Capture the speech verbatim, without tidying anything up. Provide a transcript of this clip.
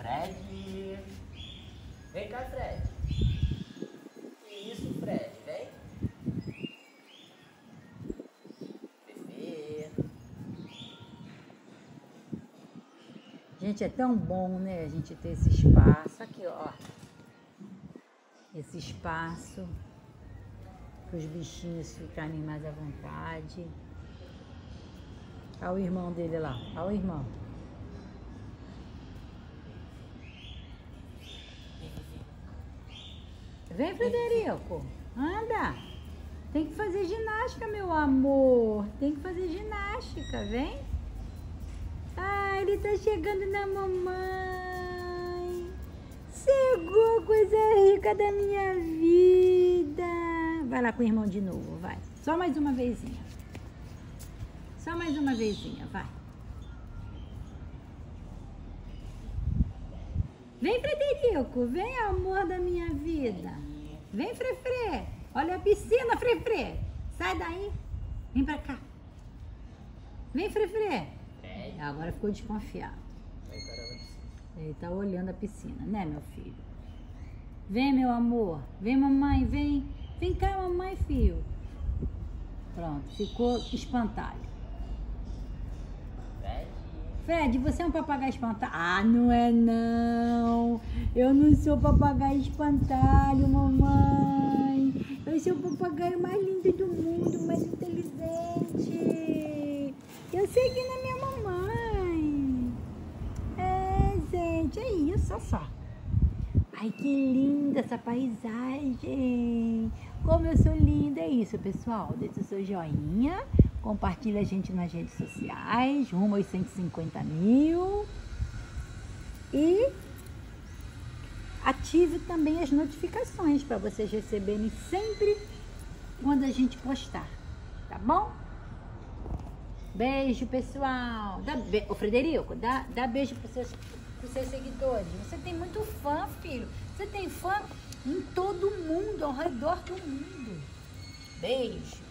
Fred. Vem cá, Fred. Que isso, Fred? Vem. Bebê. Gente, é tão bom, né? A gente ter esse espaço. Aqui, ó. Esse espaço para os bichinhos ficarem mais à vontade. Olha o irmão dele lá. Olha o irmão. Vem, Frederico. Anda. Tem que fazer ginástica, meu amor. Tem que fazer ginástica. Vem. Ah, ele tá chegando na mamãe. Chegou, coisa rica da minha vida. Vai lá com o irmão de novo, vai. Só mais uma vezinha. Só mais uma vezinha, vai. Vem, Frederico, vem, amor da minha vida. Vem, Frefre. Olha a piscina, Frefre. Sai daí. Vem pra cá. Vem, Frefre. Agora ficou desconfiado. Ele tá olhando a piscina, né, meu filho? Vem, meu amor. Vem, mamãe, vem. Vem cá, mamãe, filho. Pronto, ficou espantado. Fred, você é um papagaio espantalho? Ah, não é não. Eu não sou papagaio espantalho, mamãe. Eu sou o papagaio mais lindo do mundo, mais inteligente. Eu segui na minha mamãe. É, gente, é isso, olha só. Ai, que linda essa paisagem. Como eu sou linda, é isso, pessoal. Deixa o seu joinha. Compartilha a gente nas redes sociais, rumo aos cento e cinquenta mil. E ative também as notificações para vocês receberem sempre quando a gente postar, tá bom? Beijo, pessoal. Dá be... Ô, Frederico, dá, dá beijo para os seus, pros seus seguidores. Você tem muito fã, filho. Você tem fã em todo mundo, ao redor do mundo. Beijo.